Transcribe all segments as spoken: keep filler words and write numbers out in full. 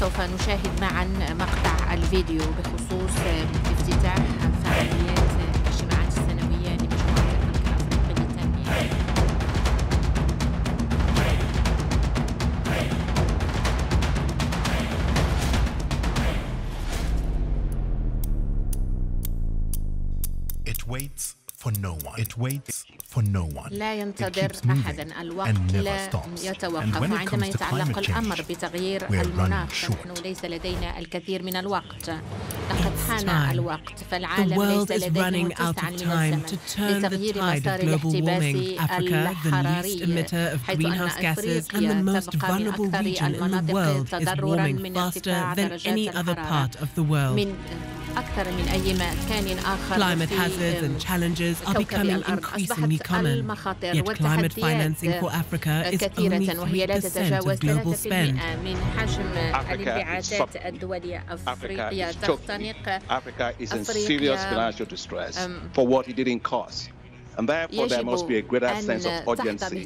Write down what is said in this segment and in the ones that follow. سوف نشاهد معا مقطع الفيديو بخصوص افتتاح فعاليات الاجتماعات السنوية لمجموعة البنك الأفريقي للتنمية. It waits for no one. It waits for no one. لا ينتظر أحدا. الوقت لا يتوقف. عندما يتعلق الأمر بتغيير المناخ نحن ليس لدينا الكثير من الوقت. لقد حان الوقت. فالعالم ليس لديه تسعا من الزمن لتغيير مسار الاحتباس الحراري، حيث أن أفريقيا تبقى من أكثر المناطق تضررا من ارتفاع درجات الحرارة من أكثر من أي مكان آخر. Climate hazards and challenges are becoming increasingly common. Yet climate financing for Africa is only three percent of global spend. Africa is struggling. Africa is in serious financial distress for what it didn't cost. And therefore there must be a greater sense of urgency,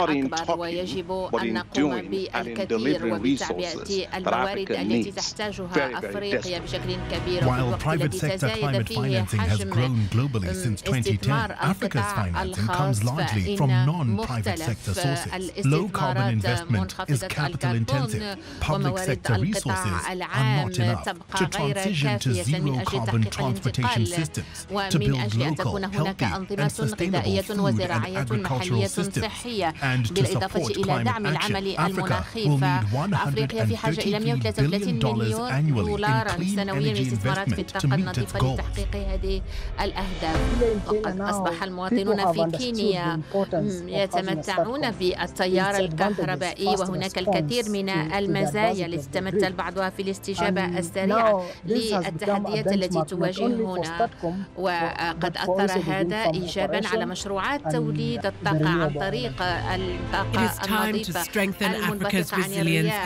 not in talking, but in doing and in delivering resources that Africa needs very, very desperately. While private sector climate financing has grown globally since twenty ten, Africa's financing comes largely from non-private sector sources. Low-carbon investment is capital-intensive. Public sector resources are not enough to transition to zero-carbon transportation systems, to build local, healthy and sustainable غذائية وزراعية محلية صحية. بالإضافة إلى دعم العمل المناخي، فأفريقيا في حاجة إلى مئة وثلاثة وثلاثين مليون دولار سنويا من استثمارات في الطاقة النظيفة لتحقيق هذه الأهداف. وقد أصبح المواطنون في كينيا يتمتعون بالتيار الكهربائي، وهناك الكثير من المزايا التي تتمثل بعضها في الاستجابة السريعة للتحديات التي تواجهنا. وقد أثر هذا إيجابا على مشروعات توليد الطاقة عن طريق الطاقة النظيفة المنبثقة عن الرياح.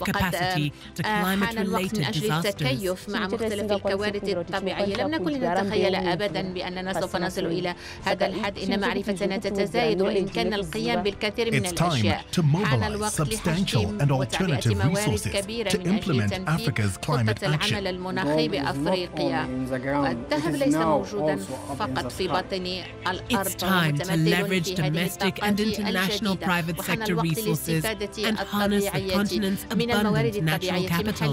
وقد حان الوقت من أجل التكيف مع مختلف الكوارث الطبيعية. لم نكن لنتخيل أبدا بأننا سوف نصل إلى هذا الحد، إن معرفتنا تتزايد وإن كان القيام بالكثير من الأشياء. حان الوقت لحشد وتعبئة موارد كبيرة من أجل تنفيذ خطة العمل المناخي بأفريقيا. الذهب ليس موجودا فقط في بطن It's time to leverage domestic and international private sector resources and harness the continent's abundant natural capital.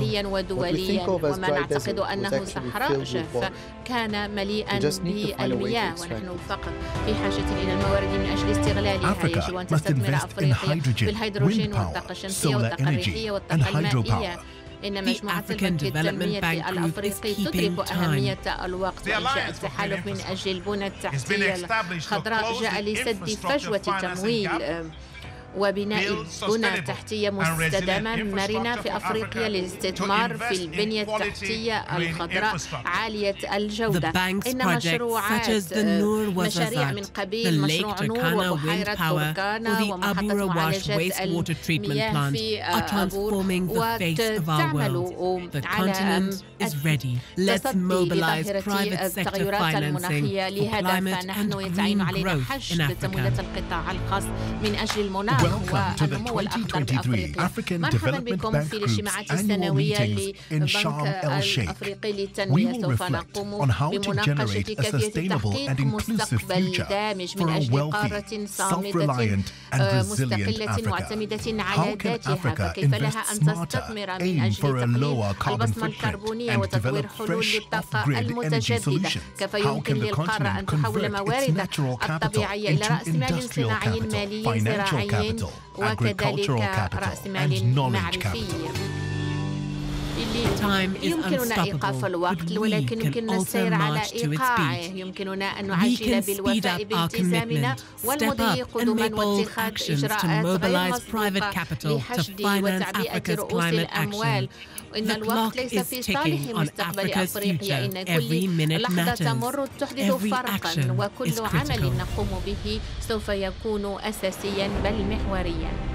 وما نعتقد أنه صحراء جاف كان مليئا بالمياه، ونحن فقط في حاجة إلى الموارد من أجل استغلالها. يجب أن تستثمر أفريقيا بالهيدروجين والطاقة الشمسية والطاقة الريحية والطاقة المائية. إن مجموعة البنك التنمية الأفريقي تدرك أهمية الوقت. إنشاء التحالف من أجل البنى التحتية الخضراء جاء لسد فجوة التمويل وبناء بنى تحتية مستدامة مرنة في أفريقيا للاستثمار في البنية التحتية الخضراء عالية الجودة. إن مشروعات مشاريع من قبيل مشروع نور وبحيرة توركانا ومحطة معالجة المياه في أبور وتعمل على تصدي لظاهرة التغيرات المناخية. لهذا فنحن يتعين علينا حشد تمويلات القطاع الخاص من أجل المناخ Welcome to the twenty twenty-three African Development Bank Group's annual meetings in Sharm El-Sheikh. We will reflect on how to generate a sustainable and inclusive future for a wealthy, self-reliant and resilient Africa. How can Africa invest smarter, aim for a lower carbon footprint, and develop fresh off-grid energy solutions? How can the continent convert its natural capital into industrial capital, financial capital, agricultural capital and knowledge capital. يمكننا إيقاف الوقت ولكن يمكننا السير على إيقاعه. يمكننا أن نعجل بالوفاء بالتزامنا والمضي قدما واتخاذ إجراءات غير مسبوقة لحشد وتعبئة رؤوس الأموال. إن الوقت ليس في صالح مستقبل أفريقيا. إن كل لحظة تمر تحدث فرقا، وكل عمل نقوم به سوف يكون أساسيا بل محوريا.